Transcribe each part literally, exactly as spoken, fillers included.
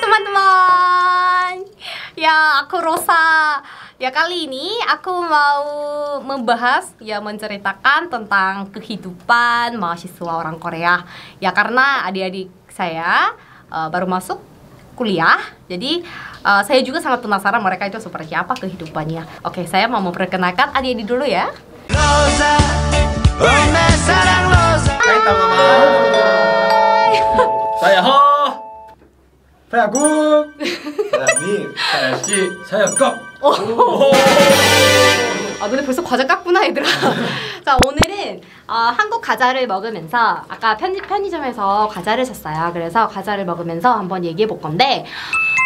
teman-teman. Ya, aku Rosa. Ya, kali ini aku mau membahas, ya, menceritakan tentang kehidupan mahasiswa orang Korea. Ya, karena adik-adik saya uh, baru masuk kuliah. Jadi, uh, saya juga sangat penasaran mereka itu seperti apa kehidupannya. Oke, saya mau memperkenalkan adik-adik dulu ya. Rosa, sarang Rosa. Saya Ho. Saya Guk. Saya Min. Saya Si. Saya Gok. 아, 근데 벌써 과자 깠구나, 얘들아. 자, 오늘은 어, 한국 과자를 먹으면서, 아까 편집, 편의점에서 과자를 샀어요. 그래서 과자를 먹으면서 한번 얘기해 볼 건데,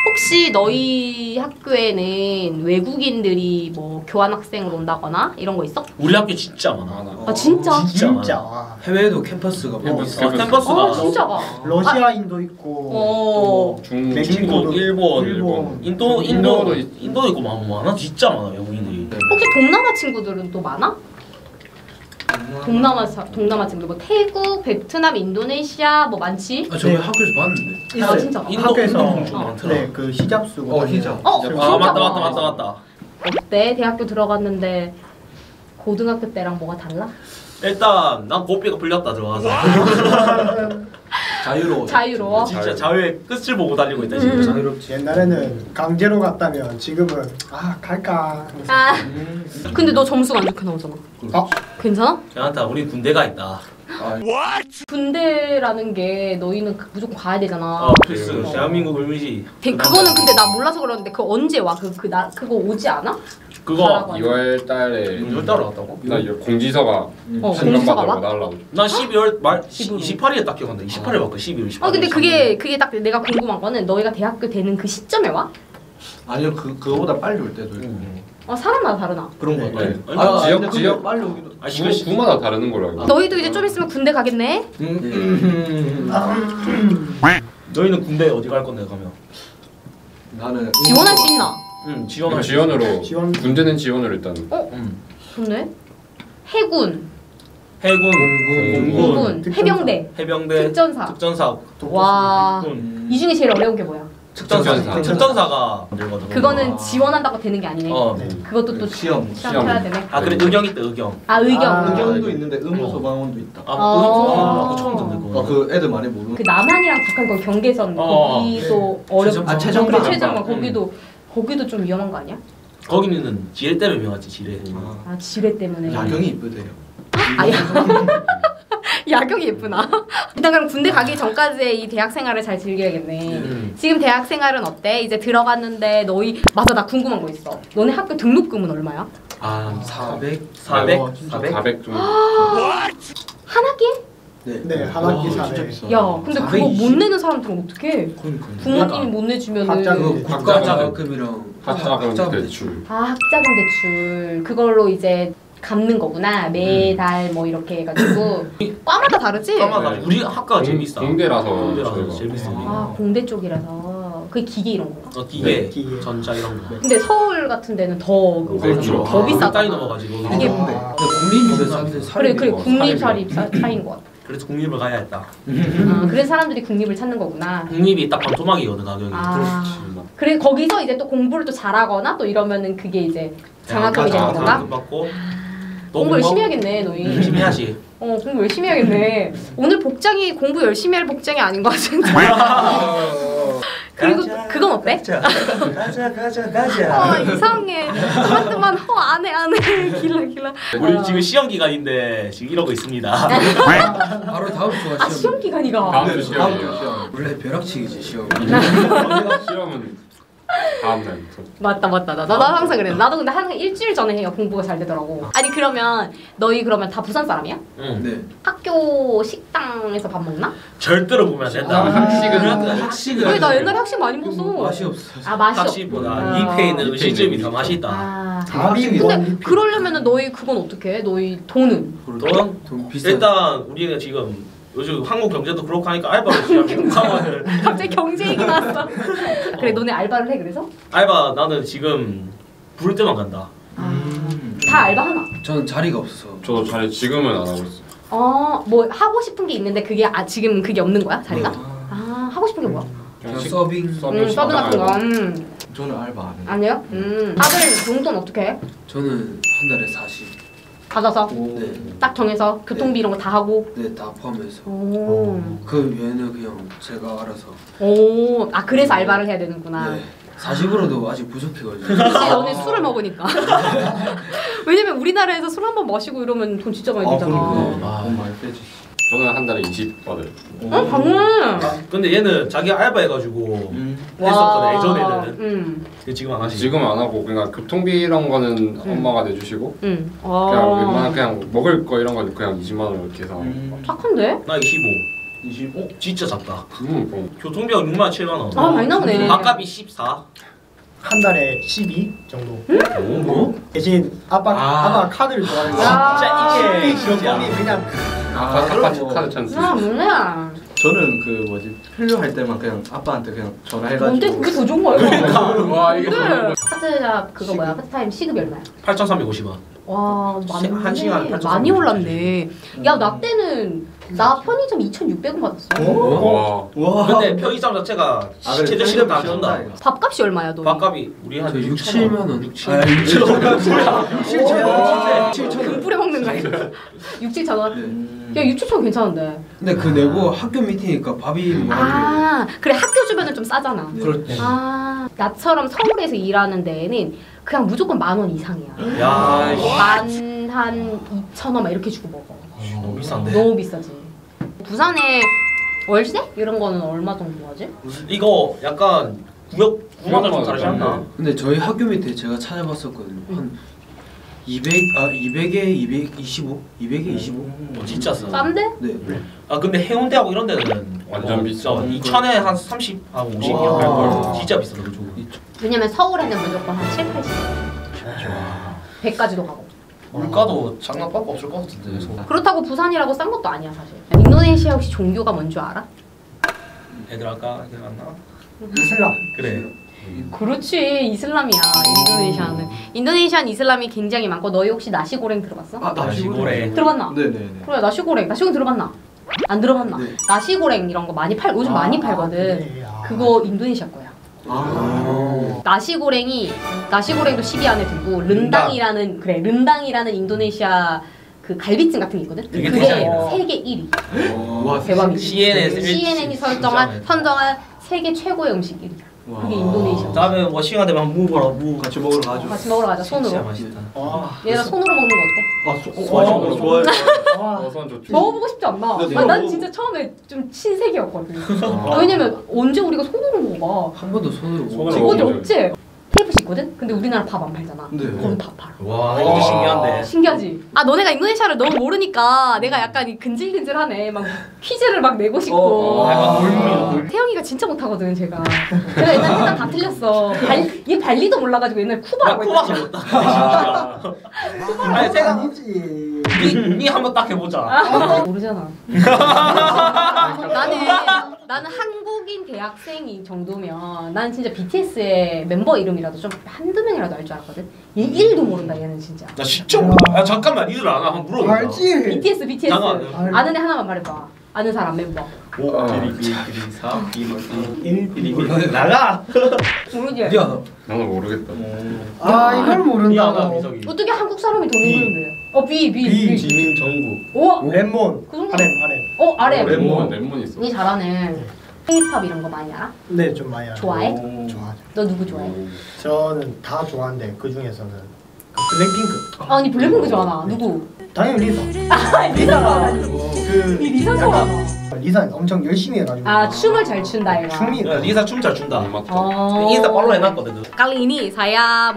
혹시 너희 학교에는 외국인들이 뭐 교환학생으로 온다거나 이런 거 있어? 우리 학교 진짜 많아. 아, 진짜? 진짜, 진짜. 많아. 해외에도 캠퍼스가 캠퍼스, 어, 캠퍼스가, 캠퍼스가 아, 진짜 가. 러시아인도 있고, 어, 중, 중국, 일본, 일본, 인도, 인도, 인도 있고 많아. 진짜 많아, 외국인들이. 혹시 동남아 친구들은 또 많아? 동남아 동남아 친구들 뭐 태국, 베트남, 인도네시아 뭐 많지? 아, 저희 네. 학교에서 봤는데. 있어요. 아, 진짜. 인도, 학교에서 어. 네, 그 히잡 쓰고. 어, 히잡. 어, 히잡. 아, 맞다 맞다 맞다 맞다. 어때? 대학교 들어갔는데 고등학교 때랑 뭐가 달라? 일단 난 고삐가 풀렸다 들어가서. 자유로워. 자유로워. 진짜 자유의 끝을 보고 달리고 있다 지금. 음. 자유롭지. 옛날에는 강제로 갔다면 지금은 아 갈까. 아. 음. 근데 너 점수가 안 좋게 나오잖아. 어? 괜찮아? 괜찮다. 우리 군대가 있다. 아. 군대라는 게 너희는 무조건 가야 되잖아. 아, 필수. 어. 대한민국 의미지. 그거는 근데 나 몰라서 그러는데 그거 언제 와? 그 그 나 그거 오지 않아? 그거 이월 달에 이월 달에 왔다고? 나 공지서가 공지서가 와? 난 십이월 말 이십팔일에 딱 기억한다. 이십팔일 맞고 십이월 이십팔일. 아, 근데 그게 그게 딱 내가 궁금한 거는 너희가 대학교 되는 그 시점에 와? 아니요, 그 그거보다 빨리 올 때도 있고. 아, 사람마다 다르나? 그런 거 같아. 아, 지역 지역 빨리 오기도. 아, 구마다 다르는 걸로 알고. 너희도 이제 좀 있으면 군대 가겠네. 너희는 군대 어디 갈 건데 가면? 나는 지원할 수 있나? 응, 지원을 지원으로 지원. 군대는 지원으로 일단. 어? 응. 좋네. 해군. 해군, 공군, 공군, 공군. 해병대, 해병대, 특전사, 특전사. 와. 이 중에 제일 어려운 게 뭐야? 특전사. 특전사. 특전사가 그거는 지원한다고 되는 게 아니네. 어, 네. 그것도 또 시험. 시험 해야 되네. 아, 그래, 의경 있다, 의경. 아, 의경. 아, 의경도 있는데 의무 소방원도 있다. 아, 의무 소방원 처음 듣는 거. 아, 그 애들 많이 모르는. 그 남한이랑 북한 거 경계선 어, 거기도 네. 어렵고. 아, 최정방. 최정방 거기도. 거기도 좀 위험한 거 아니야? 거기는 지뢰 때문에 위험하지, 지뢰. 아, 아 지뢰 때문에. 야경이 예쁘대요. 아, 야경이 예쁘나? 일단 그럼 군대 가기 전까지의 이 대학 생활을 잘 즐겨야겠네. 음. 지금 대학 생활은 어때? 이제 들어갔는데 너희 맞아, 나 궁금한 거 있어. 너네 학교 등록금은 얼마야? 아, 사백, 사백, 사백, 사백 정도. 한 학기에? 네, 네, 한 학기 사백. 야, 근데 그거 못 내는 사람들은 어떡해? 부모님이 못 내주면은 학자금, 국가자금이랑 학자금 대출. 아, 학자금 대출. 그걸로 이제 갚는 거구나. 매달 뭐 이렇게 해가지고. 과마다 다르지? 과마다. 우리 학과가 제일 비싸. 공대라서 제일 비싸. 아, 공대 쪽이라서. 그게 기계 이런 거. 어, 기계, 기계, 전자 이런 거. 근데 서울 같은 데는 더 더 비싸. 땅이 넘어가지고. 이게 국립 사립 사립. 그래, 그래, 국립 사립 사인 거 같아. 그래서 국립을 가야 했다. 아, 그래서 사람들이 국립을 찾는 거구나. 국립이 딱 반토막이거든, 가격이. 아, 그래, 거기서 이제 또 공부를 또 잘하거나 또 이러면은 그게 이제 장학금이 되는 건가? 받고, 공부 열심히 하겠네, 너희. 열심히 해야지. 어, 공부 열심히 해야겠네. 오늘 복장이 공부 열심히 할 복장이 아닌 것 같은데. 그리고 가자, 그건 어때? 가자 가자 가자 가자. 아, 이상해. 그만 허 안해 안해. 길라 길라. 우리 어. 지금 시험 기간인데 지금 이러고 있습니다. 바로 다음 주가 시험. 아, 시험 기간이가. 다음 주 시험. 시험. 원래 벼락치기지 시험. 시험은 다음 날. 맞다 맞다. 나, 나, 나 항상 그래. 나도 근데 한 일주일 전에 해요. 공부가 잘 되더라고. 아니, 그러면 너희 그러면 다 부산 사람이야? 응. 네. 학교 식당에서 밥 먹나? 절대로 보면 안 된다. 아, 학식은 학식은. 왜, 나 옛날에 학식 많이 먹었어. 맛이 없어. 아, 맛이 없어. 학식보다 뷔페에 있는 음식점이 더 맛이 있다. 아, 밥이. 근데 그러려면은 너희 그건 어떻게 해? 너희 돈은? 돈? 돈 비싸. 일단 우리는 지금 요즘 한국 경제도 그렇고 하니까 알바를 시작했어. 갑자기 경제 얘기 나왔어. 그래, 너네 알바를 해, 그래서? 알바, 나는 지금 부를 때만 간다. 음. 다 알바 하나? 저는 자리가 없어서. 저도 자리 지금은 안 하고 있어요. 어, 뭐 하고 싶은 게 있는데 그게, 아, 지금 그게 없는 거야, 자리가? 네. 아, 하고 싶은 게 뭐야? 그냥 서빙? 서빙, 음, 서빙 같은 거. 음. 저는 알바 안 해요. 안 해요? 음. 아들 용돈 어떻게 해? 저는 한 달에 사십. 받아서? 오, 네. 딱 정해서? 교통비 네. 이런 거 다 하고? 네, 다 포함해서. 오. 그 외에는 그냥 제가 알아서. 오, 아 그래서 알바를 해야 되는구나. 네. 사십으로도 아직 부족해가지고. 그치, 너네 술을 먹으니까. 왜냐면 우리나라에서 술 한번 마시고 이러면 돈 진짜 많이 들잖아. 아, 그러니까. 아, 돈 많이 빼지. 저는 한 달에 이십 받을. 어, 방금! 근데 얘는 자기 알바 해가지고 음. 했었거든, 예전에는. 음. 지금 안 하시죠? 지금 안 하고, 그러니까 교통비 이런 거는 음. 엄마가 내주시고 음. 그냥 웬만한 그냥 먹을 거 이런 거 그냥 이십만 원 이렇게 해서 음. 착한데? 나 이십오. 이십오? 진짜 작다. 음, 어. 교통비가 육만 칠만 원. 아, 많이 나오네. 밥값이 십사. 한 달에 십이 정도. 응? 오, 뭐? 대신 아빠, 아. 아빠가 카드를 좋아하는 거야. 아, 진짜 이게 교통비 그냥 아, 아빠 카드 찬스. 아, 몰라. 저는 그 뭐지 필요할 때만 그냥 아빠한테 그냥 전화해가지고. 근데 그게 더 좋은 거야. 와, 이게 카드가 그거 뭐야? 카드타임 시급이 얼마야? 팔천삼백오십 원. 와, 많네. 많이 올랐네. 야, 나 때는 나 편의점 이천육백 원 받았어. 오? 와. 근데 편의점 자체가 최저 시급 다 준다. 밥값이 얼마야, 너? 밥값이 우리 한 육, 칠만 원. 육, 칠만 원. 그 뿌려 먹는 거야. 육, 칠천 원. 야, 육, 칠천 원 괜찮은데. 근데 그 내고 학교 밑이니까 밥이 뭐. 아, 그래. 학교 주변은 좀 싸잖아. 그렇지. 아, 나처럼 서울에서 일하는 데에는 그냥 무조건 만 원 이상이야. 야, 만 한 이천 원 막 이렇게 주고 먹어. 아, 너무 비싼데? 너무 비싸지. 부산에 월세? 이런 거는 얼마 정도 하지? 이거 약간 구역, 구마다 좀 다르지 않나? 근데 저희 학교 밑에 제가 찾아봤었거든요. 응. 한 이백, 아 이백에 이백이십오? 이백에 이십오? 어, 진짜 싸. 싼데? 네. 네. 아 근데 해운대하고 이런 데는 완전 어, 비싸. 이천에 한 삼십하고 오십이야. 아, 진짜 비싸. 왜냐면 서울에는 무조건 한 칠, 팔십. 백까지도 가고. 물가도 장난밖에 없을 것 같은데. 서울. 그렇다고 부산이라고 싼 것도 아니야 사실. 인도네시아 혹시 종교가 뭔지 알아? 애들 아까 애들 만나? 이슬람. 그래. 그렇지, 이슬람이야. 인도네시아는 인도네시아는 이슬람이 굉장히 많고. 너희 혹시 나시고랭 들어봤어? 아, 나시고랭 들어봤나? 네네네. 그래, 나시고랭 나시고랭 들어봤나? 안 들어봤나? 네. 나시고랭 이런 거 많이 팔 요즘 아, 많이 팔거든. 네. 아. 그거 인도네시아 거야. 아. 나시고랭이 나시고랭도 십 위 안에 들고 른당이라는 그래 른당이라는 인도네시아 그 갈비찜 같은 게 있거든. 그게 세계 일 위. 대박이지. 씨엔엔 씨엔엔이 설정한 선정한 세계 최고의 음식 일 위. 그게 인도네시아. 다음에 뭐 시간 되면 한번 먹어라. 무 같이 먹으러 가자. 같이 먹으러 가자. 손으로. 진짜 맛있다. 아, 얘들아 손으로 먹는 거 어때? 아, 소, 와, 손으로 좋아해. 와, 손 좋지. 먹어보고 싶지 않나? 네, 네. 아, 난 진짜 처음에 좀 신세계였거든. 아. 왜냐면 언제 우리가 손으로 먹어봐. 한 번도 손으로 먹어. 그거지 없지? 케이에프씨 있거든? 근데 우리나라 밥 안 팔잖아. 네. 거기 밥 팔아. 와, 이게 신기한데. 신기하지? 아, 너네가 인도네시아를 너무 모르니까 내가 약간 근질근질하네. 막 퀴즈를 막 내고 싶고. 어, 어. 태영이가 진짜 못하거든, 제가. 제가 일단 일단 다 틀렸어. 발, 얘 발리도 몰라가지고 옛날에 쿠바라고 했잖아. 아, 쿠바라고. 아니, 제가 아니지. 니, 니 한번 딱 해보자. 아, 모르잖아. 나는, 나는 한국인 대학생이 정도면 난 진짜 비티에스의 멤버 이름이라도 좀 한두 명이라도 알 줄 알았거든? 얘 일도 모른다, 얘는 진짜. 나 진짜 몰라. 야, 잠깐만, 니들 아나? 한번 물어봐. 알지. 비티에스, 비티에스. 아는 애 하나만 말해봐. 아는 사람 멤버. 오, 일, 이, 삼, 이, 일, 일, 일, 나가! 모르지? 야, 나는 모르겠다. 아, 이걸 모른다. 어떻게 한국 사람이 돈 모르는데? 어, B, B, B. 지민, 정국. 오! 랩몬. 알엠, 알엠. 어, 알엠. 랩몬, 랩몬 있어. 니 잘하네. K-팝 이런 거 많이 알아? 네, 좀 많이 알아. 좋아해? 좋아해. 너 누구 좋아해? 저는 다 좋아하는데 그 중에서는 블랙핑크. 아니, 블랙핑크 좋아하나? 누구? 당연히 리사. 아, 리사가. 그 리사 좋아하나? 리사 엄청 열심히 해가지고. 아, 춤을 잘 춘다 얘가. 춤이. 리사 춤 잘 춘다. 맞다. 인스타 팔로우 해놨거든. Kali ini saya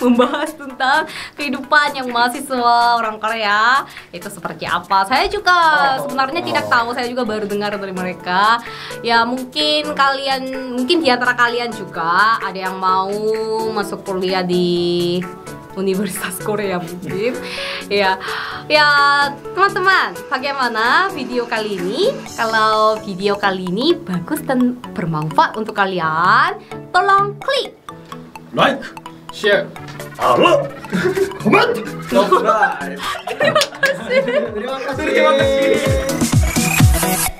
membahas tentang kehidupan yang mahasiswa orang Korea itu seperti apa. Saya juga sebenarnya tidak tahu, saya juga baru dengar dari mereka. Ya mungkin kalian, mungkin diantara kalian juga ada yang mau masuk kuliah di Universitas Korea mungkin. Ya, ya teman-teman, bagaimana video kali ini? Kalau video kali ini bagus dan bermanfaat untuk kalian, tolong klik like, share, halo, comment, subscribe. Terima kasih. Terima kasih.